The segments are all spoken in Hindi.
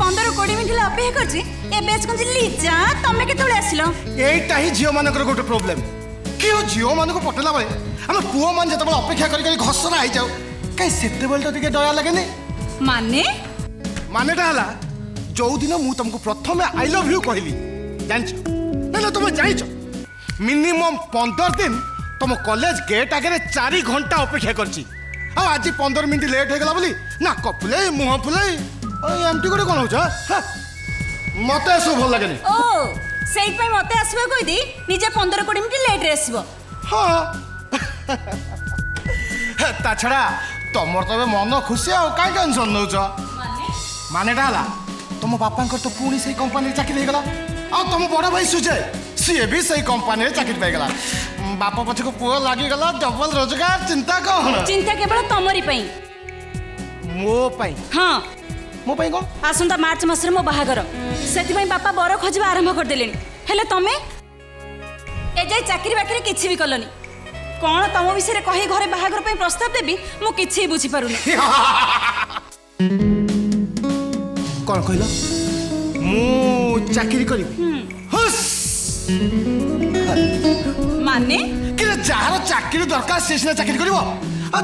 पंदर कोड़े मिनट अपेक्षा करीजा तुम के झील मान गोटे प्रोब्लेम कि झील मानक पटेला बेले आम पुओ मान जो अपेक्षा कर घसरा हो जाओ कहीं से डरा लगे माने मानेटा है जो दिन मुझे तुमको प्रथम आई लव यू कहली जान तुम जाच मिनिमम 15 दिन तुम कॉलेज गेट आगे 4 घंटा अपेक्षा कर 15 मिनट लेट होगा बोली ना कपुले मुह फुले एमती गोटे कौन हो मत आस भल लगे मत आसदी निजे 15-20 मिनट लेट्रे आस हाँ छड़ा तुम तो मन खुशी आ कहीं टेंशन नौ मानेटा है तुम बापा तो पुणी से कंपानी चाकरी होगा आ तुम बड़ भाई सुजय सी भी सही कंपनी चाकरी पाईगला बाप पक्ष को पुआ लगीगला डबल रोजगार चिंता कौन चिंता केवल तमरी मोपाई हाँ मो कौन आसंता मार्च मसरे मो बाहागर से बापा बर खोजा आरंभ करदे तमें एजाए चाकरी बाकरी किसी भी कलनी कौन तुम विषय कही घर बाहागर प्रस्ताव देवी मुझे बुझी पारुनी कौन कहल चाकरी माने चाकरी दरकार से सीना चाकरी करिवो आ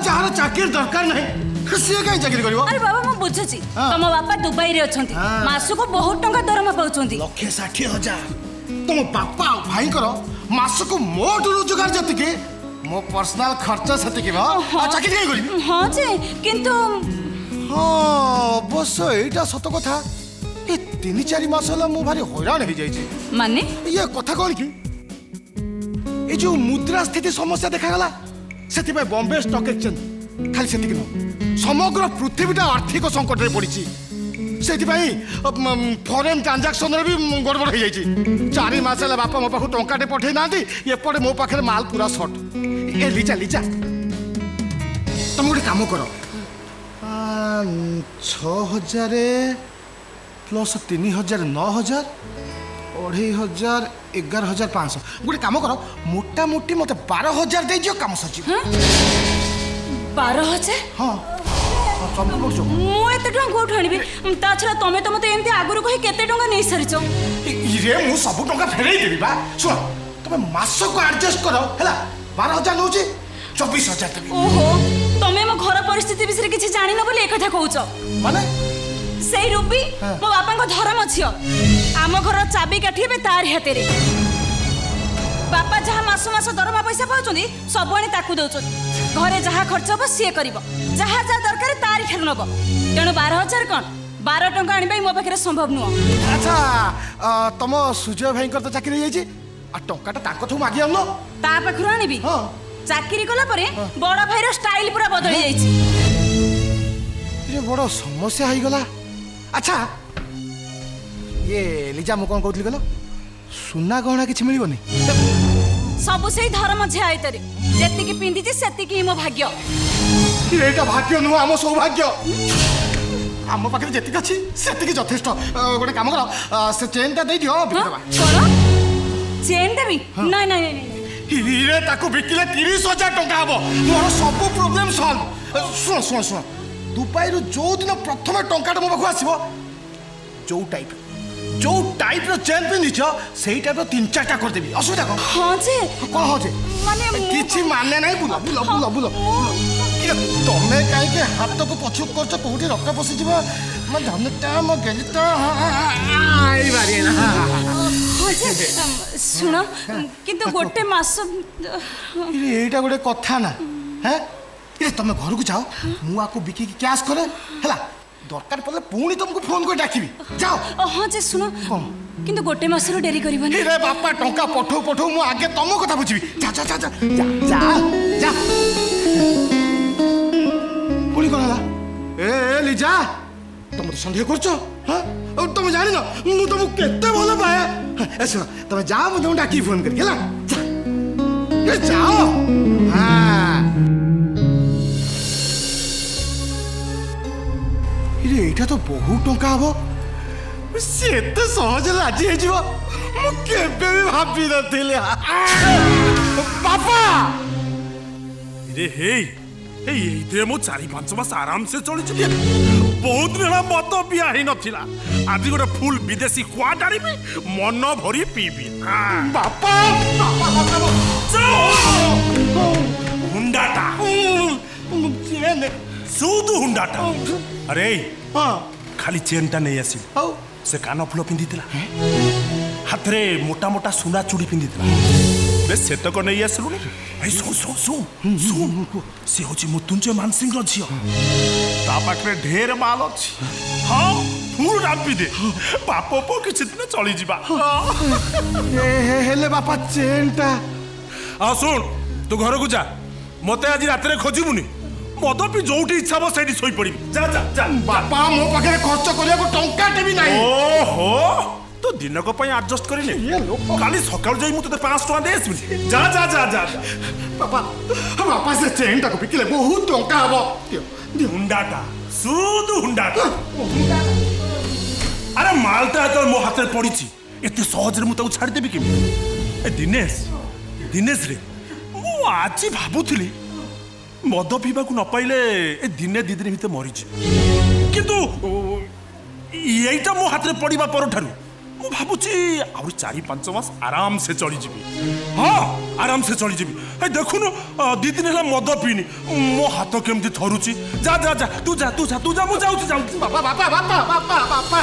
जहार चाकरी दरकार नहीं सी कहीं चाकरी करिवो अरे बाबा मु बुझुची तम बापा दुबई रे अछंती मासु को बहुत टंका दरमा पाउछंती 1,60,000 तम बापा भाई कर मासु को मोट रोजगार जति के मो पर्सनल खर्च सति के आ चाकरी कहीं करिवो हां जे किंतु हां बस एटा सत कथा 3-4 मास होला मु भारी हैरान हो जाई माने ये कथा कोन की ए जो मुद्रा स्थिति समस्या देखा गला सेति पे बॉम्बे स्टॉक एक्सचेंज खाली सेति कि समग्र पृथ्वीटा आर्थिक संकट रे पड़ी छी सेति भाई फॉरेन ट्रांजैक्शन रे भी गड़बड़ हो जाई छी 4 मास होला बापा मो पाखु टंका दे पठे नांदी ये पड़े मो पाखरे माल पूरा शॉर्ट ए लीजा तुम गोटे काम करो 6000 प्लस 3000 9000 2500 11500 गोटे कम कर मोटामोटी मत 12,000 दे दियो कम सर 12,000 हाँ मुझे टाँग कौट आनी छा तुम तो मत एम आगुरी कही केते टंका नहीं सारी ये मुझे सब टाँग फेरई देवी बा शुण तुम मसक आडजस्ट कर 12,000 नौ 24,000 ओहो तुम्हें मो घर परिस्थिति विषय किसी जान बोली एक कह माने सही रूपी हाँ। मो बापा को धर्म अच्छी आम घर चाबी काठी में तार हाथ बापा जहाँ मास दरमा पैसा पाँच सब आने ताकू दौ घरे जहाँ खर्च हम सी कर दरकार तारी ठार नब तेणु 12,000 कौन 12 टंका आने मो पाखे संभव नुह अच्छा तुम सुजय भाई तो चाकरी टाटा मागे आन ता पाखु आनबी चाकरी कला बड़ भाईर स्टाइल पूरा बदल जाए बड़ समस्या हो गला अच्छा ये लिजा मु कौन कहती गल सुना गहना कि मिलबनी सब से धर्म झिया आयतरे जेतिकी पिंधीची सेतिकी ही मो भाग्य एटा भाग्य नु आम सौभाग्य आम पाखे जेतिक अछि सेतिकी जथेष्ट गोटे काम करो से चेनटा दे दियो बिकबा छोरो चेन देबी नहीं नहीं नहीं रे ताको बिकिले 30,000 टका हबो मोर सब प्रॉब्लम सॉल्व सुन सुन सुन दुबई रु जो दिन प्रथम टंका मो पाक आसो जो टाइप चेन पिंधीच से टाइप 3-4टा करदेवी असुविधा कौन हाँ जे कौन हाँ जे कि माने ना बुल बुल बुल बुल तुम कहीं हाथ को पछुक कर कौटी रक्का पशिज मो धनटा मो गेलिटा शुण कि गोटे मस यहीटा गोटे कथा ना है तुम घर को जाओ मुझे बिकी कैश करे है दरकार पड़े पुणी तुमको फोन कर डाक जाओ हाँ जे सुनो कि गोटे मस डेरी कर बापा टंका पठो पठो मु आगे तुम कथा बुझी जा जा जा जा जा जा पुणी कौन है ए लीजा तुम तो सन्देह कर तुम जान मु तुमको केते भल पाए सुन तुम जाओ मुझे तुमको डाक फोन करके जाओ हाँ एटा तो बहुत टंका हम से सहज राजी हो भावी बापा रे हे मो 4-5 मास आराम से चली बहुत दिन मत पिया ना आज गोटे फुल विदेशी खुआ डाली मन भरी पीबी बापा हुंडाटा चेन सुधु हुंडाटा अरे हाँ खाली चेन टा नहीं आस से कान फुल पिंधि हाथ रे मोटा मोटा सुना चूड़ी पिंधि से तक नहीं आस सी हूँ मृत्युंजय मानसिंह झी पाखे ढेर माल अच्छी हाँ फुल रापी दे बाप पो कि चली जा बापा चेन टा हाँ शुण तू घर को जा मत आज रात खोजबुनि मद भी जो इच्छा हम सही शो पड़ी जा जा जा बापा मो पाखे खर्च कर टाटे भी ना ओहो तो दिनक आडजस्ट करें खाली सका तेज 5 टका दे जा जा जा जा बापा से चेन टाक बिकिले बहुत टंका हम हुंडाटा सुधु हुंडाटा अरे मालटा तो मो हाथ में पड़ी एत सहज मुझे छाड़देवी केमी ए दिनेश दिनेश रे मु आज भावुली मद पीवा न पाइले ए दिने दी दिन भितर मरीज कितु यहीटा मो हाथ में पड़ा पर भावुची आउ 4-5 मास आराम से चली जी हाँ आराम से चली जी देखुन दी दिन है मद पीनी मो हाथ केमती थरुची जा जा जा तू जा तू जा तू जा मुझे बापा बापा बापा बापा बापा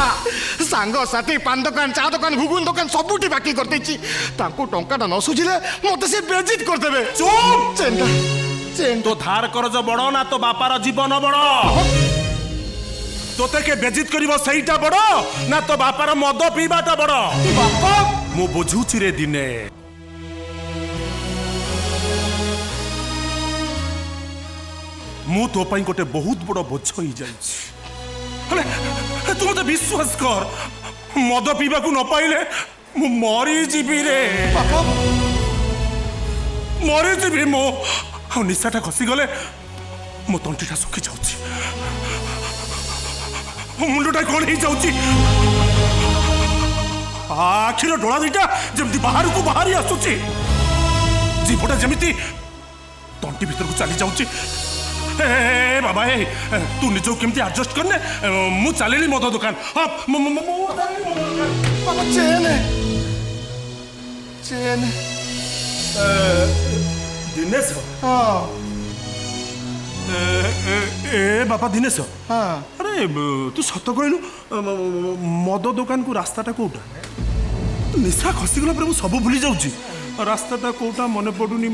सांग साथी पान दुकान चा दुकान घुगुन दुकान सबुटी बाकी कर देछि तांको टंकाटा न सुझिले मते से बेइज्जत कर देबे चुप चेंटा चें तो धार करज बड़ो ना तो बापार जीवन बड़ो तोते के बेजित करिवो सहीटा बड़ो ना तो बापार मद पीवाटा बड़ो बापा मु बुझुची रे दिने मु तो पई गोटे बहुत बड़ बोझ होई जाईछ हले तू मते विश्वास कर मद पीवा को न पाइले मु मरि जीवी रे बापा मरि जीवी मो आ निसाटा खसी गले मो तंटीटा सुखी जाउची मुंडा कौन आखिर डोला दीटा जमी बाहर को बाहर ही आसूची जीवटा जमी तंटी भर को चली जाऊँ बाबा ए तू निज केमती आडजस्ट करने मु चल मद दुकान हाँ दिनेश ए बापा दिनेश अरे तू सत कहलु मद दुकान को रास्ता टा कोटा निशा खसीगला पर सब भूली जाऊँ रास्ता टा कोटा मने पड़ुनी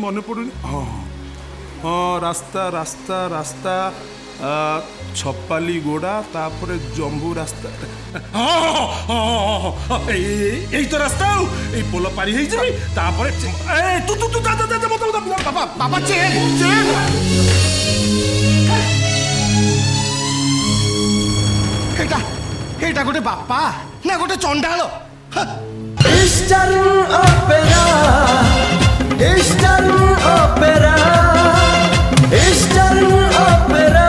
हाँ हाँ रास्ता रास्ता रास्ता छपाली गोड़ा तापरे जम्बू रास्ता यही तो रास्ता पोल पारि एटा गोटे बापा ना गोटे चंडाल ईस्टर्न ओपेरा